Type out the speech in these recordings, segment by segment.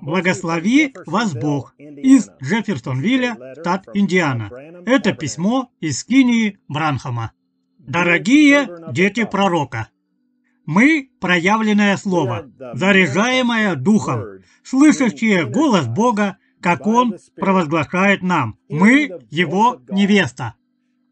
«Благослови вас Бог» из Джефферсон-Вилля, штат Индиана. Это письмо из скинии Бранхама. Дорогие дети пророка, мы – проявленное слово, заряжаемое духом, слышащие голос Бога, как Он провозглашает нам. Мы – Его невеста.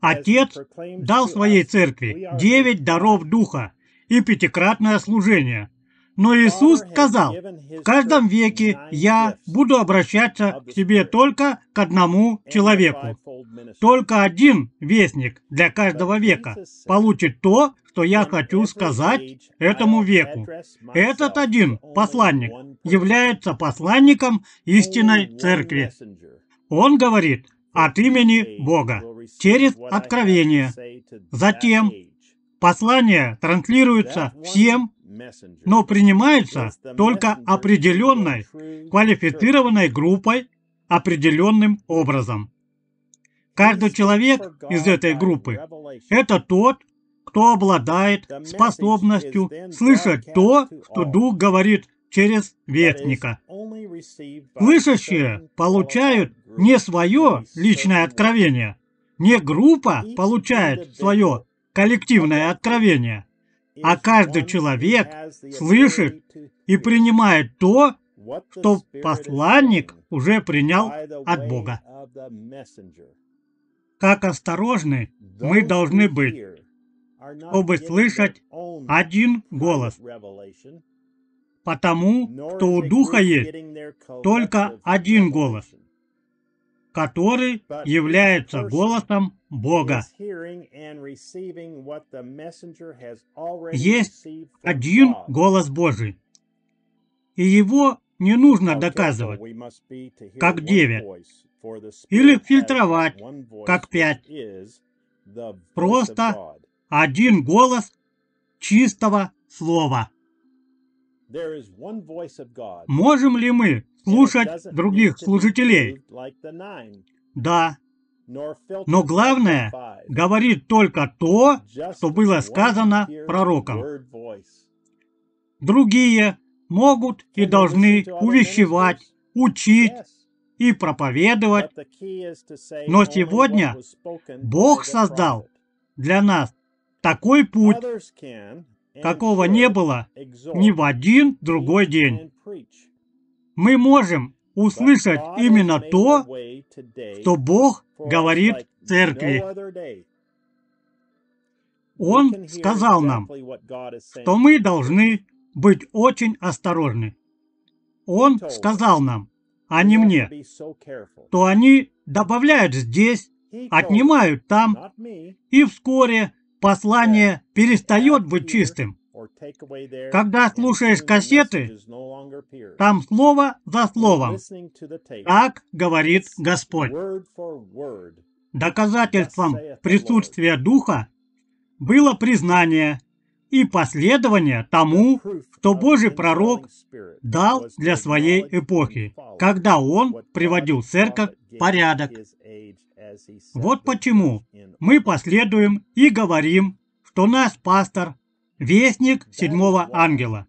Отец дал своей церкви 9 даров духа и пятикратное служение. Но Иисус сказал: «В каждом веке я буду обращаться к тебе только к одному человеку. Только один вестник для каждого века получит то, что я хочу сказать этому веку. Этот один посланник является посланником истинной церкви». Он говорит от имени Бога через откровение. Затем послание транслируется всем, но принимается только определенной, квалифицированной группой, определенным образом. Каждый человек из этой группы – это тот, кто обладает способностью слышать то, что Дух говорит через вестника. Слышащие получают не свое личное откровение, не группа получает свое коллективное откровение, а каждый человек слышит и принимает то, что посланник уже принял от Бога. Как осторожны мы должны быть, чтобы слышать один голос, потому что у Духа есть только один голос, который является голосом Бога. Есть один голос Божий, и его не нужно доказывать, как 9, или фильтровать, как 5. Просто один голос чистого слова. Можем ли мы слушать других служителей? Да. Но главное, говорит только то, что было сказано пророком. Другие могут и должны увещевать, учить и проповедовать. Но сегодня Бог создал для нас такой путь, какого не было ни в один другой день. Мы можем услышать именно то, что Бог говорит церкви. Он сказал нам, что мы должны быть очень осторожны. Он сказал нам, а не мне, что они добавляют здесь, отнимают там, и вскоре послание перестает быть чистым. Когда слушаешь кассеты, там слово за словом. Так говорит Господь. Доказательством присутствия Духа было признание и последование тому, что Божий пророк дал для своей эпохи, когда он приводил церковь в порядок. Вот почему мы последуем и говорим, что наш пастор – вестник 7-го ангела.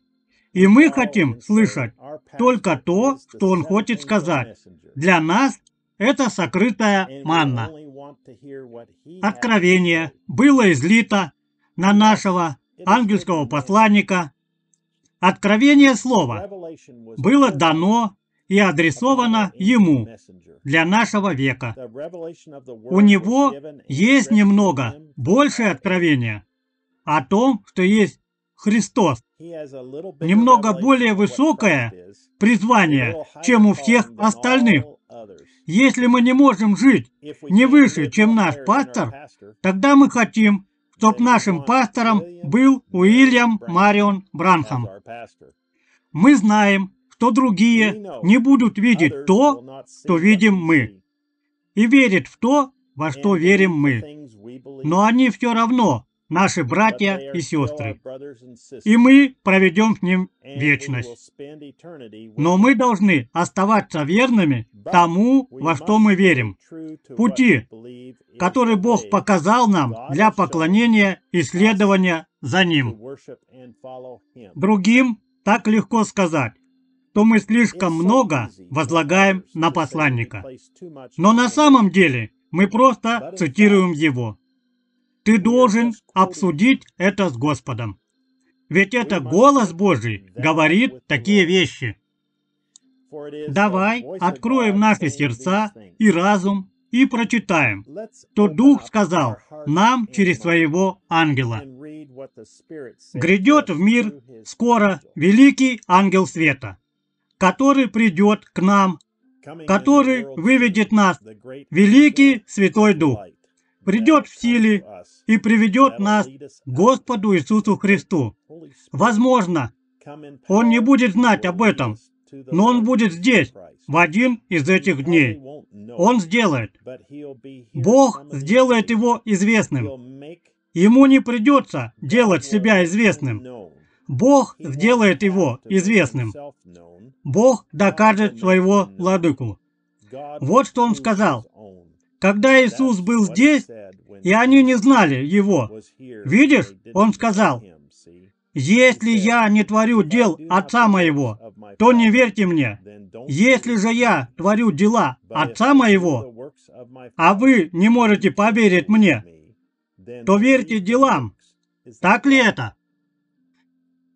И мы хотим слышать только то, что он хочет сказать. Для нас это сокрытая манна. Откровение было излито на нашего ангельского посланника. Откровение слова было дано и адресовано ему для нашего века. У него есть немного большее откровение о том, что есть Христос, немного более высокое призвание, чем у всех остальных. Если мы не можем жить не выше, чем наш пастор, тогда мы хотим, чтобы нашим пастором был Уильям Марион Бранхам. Мы знаем, что другие не будут видеть то, что видим мы, и верят в то, во что верим мы. Но они все равно наши братья и сестры, и мы проведем с ним вечность. Но мы должны оставаться верными тому, во что мы верим, пути, который Бог показал нам для поклонения и следования за Ним. Другим так легко сказать: то мы слишком много возлагаем на посланника. Но на самом деле мы просто цитируем его. Ты должен обсудить это с Господом. Ведь это голос Божий говорит такие вещи. Давай откроем наши сердца и разум и прочитаем, что Дух сказал нам через своего ангела. Грядет в мир скоро великий ангел света, который придет к нам, который выведет нас, великий Святой Дух, придет в силе и приведет нас к Господу Иисусу Христу. Возможно, Он не будет знать об этом, но Он будет здесь в один из этих дней. Он сделает. Бог сделает его известным. Ему не придется делать себя известным. Бог сделает его известным. Бог докажет своего владыку. Вот что он сказал. Когда Иисус был здесь, и они не знали его, видишь, он сказал, «Если я не творю дел Отца Моего, то не верьте мне. Если же я творю дела Отца Моего, а вы не можете поверить мне, то верьте делам». Так ли это?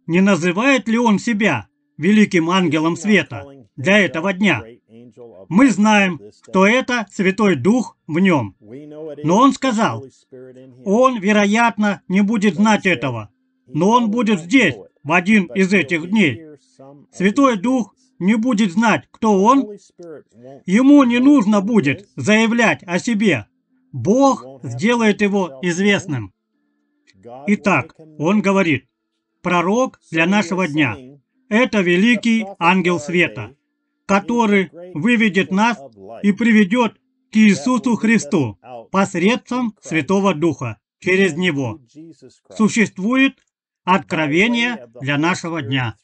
Не называет ли он себя великим ангелом света для этого дня? Мы знаем, что это Святой Дух в нем. Но он сказал, он, вероятно, не будет знать этого, но он будет здесь в один из этих дней. Святой Дух не будет знать, кто он. Ему не нужно будет заявлять о себе. Бог сделает его известным. Итак, он говорит, пророк для нашего дня — это великий ангел света, который выведет нас и приведет к Иисусу Христу посредством Святого Духа, через Него. Существует откровение для нашего дня.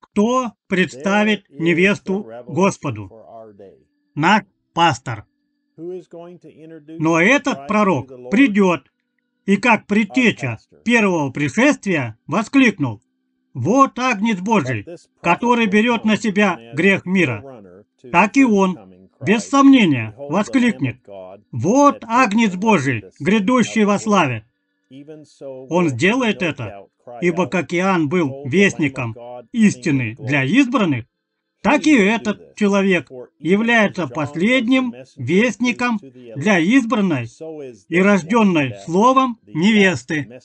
Кто представит невесту Господу? Наш пастор. Но этот пророк придет, и как предтеча первого пришествия воскликнул, «Вот Агнец Божий, который берет на себя грех мира». Так и он, без сомнения, воскликнет, «Вот Агнец Божий, грядущий во славе». Он сделает это, ибо как Иоанн был вестником истины для избранных, так и этот человек является последним вестником для избранной и рожденной словом невесты.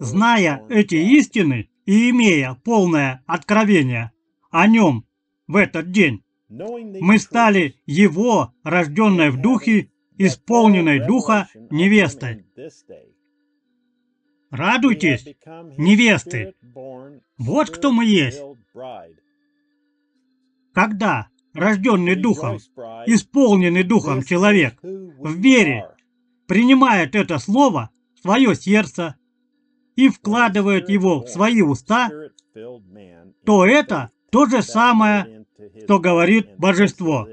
Зная эти истины и имея полное откровение о нем в этот день, мы стали его, рожденной в духе, исполненной духа невестой. Радуйтесь, невесты! Вот кто мы есть! Когда рожденный духом, исполненный духом человек в вере принимает это слово в свое сердце и вкладывает его в свои уста, то это то же самое, что говорит Божество.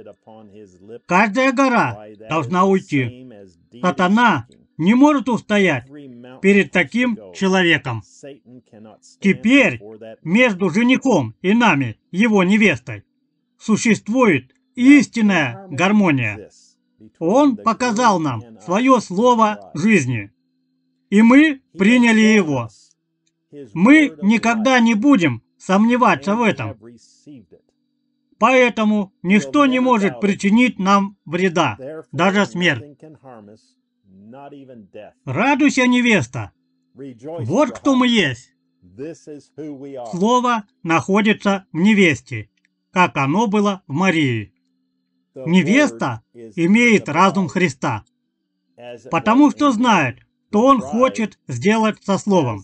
Каждая гора должна уйти. Сатана не может устоять перед таким человеком. Теперь между женихом и нами, его невестой, существует истинная гармония. Он показал нам свое слово жизни, и мы приняли его. Мы никогда не будем сомневаться в этом. Поэтому ничто не может причинить нам вреда, даже смерть. Радуйся, невеста! Вот кто мы есть! Слово находится в невесте, как оно было в Марии. Невеста имеет разум Христа, потому что знает, что Он хочет сделать со Словом.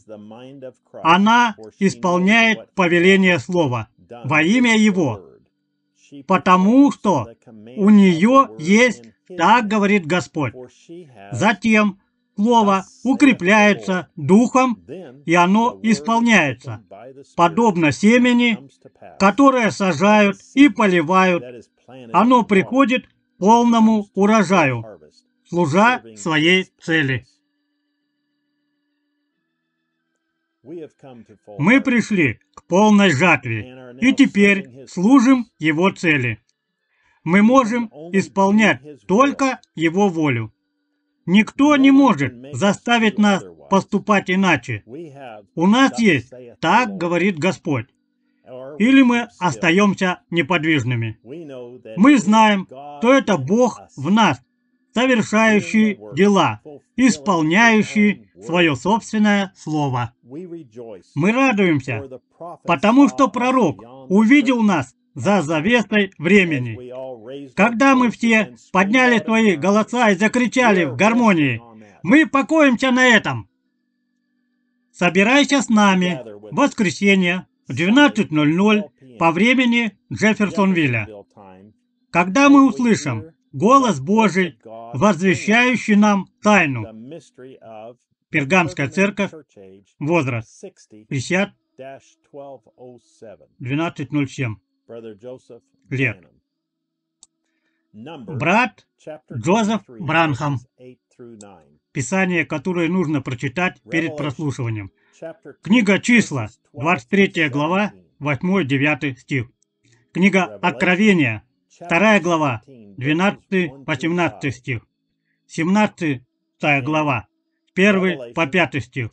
Она исполняет повеление Слова во имя Его, потому что у нее есть «Так говорит Господь». Затем Слово укрепляется Духом, и оно исполняется, подобно семени, которое сажают и поливают. Оно приходит к полному урожаю, служа своей цели. Мы пришли к полной жатве и теперь служим Его цели. Мы можем исполнять только Его волю. Никто не может заставить нас поступать иначе. У нас есть «Так говорит Господь». Или мы остаемся неподвижными. Мы знаем, что это Бог в нас, совершающий дела, исполняющий свое собственное слово. Мы радуемся, потому что пророк увидел нас за завесой времени. Когда мы все подняли свои голоса и закричали в гармонии, мы покоимся на этом. Собирайся с нами в воскресенье в 12:00 по времени Джефферсон-Вилля, когда мы услышим голос Божий, возвещающий нам тайну. Пергамская церковь, возраст 50, 12:07 лет. Брат Джозеф Бранхам. Писание, которое нужно прочитать перед прослушиванием. Книга Числа, 23 глава, 8-9 стих. Книга Откровения, 2 глава, 12-18 стих. 17 глава, 1 по 5 стих.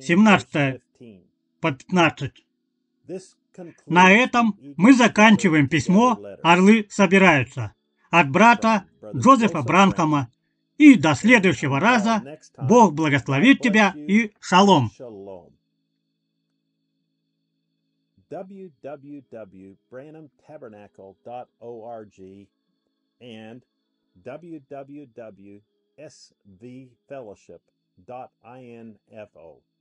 17 по 15. На этом мы заканчиваем письмо «Орлы собираются» от брата Джозефа Бранхама. И до следующего раза. Бог благословит тебя и шалом. www.branhamtabernacle.org and www.svfellowship.info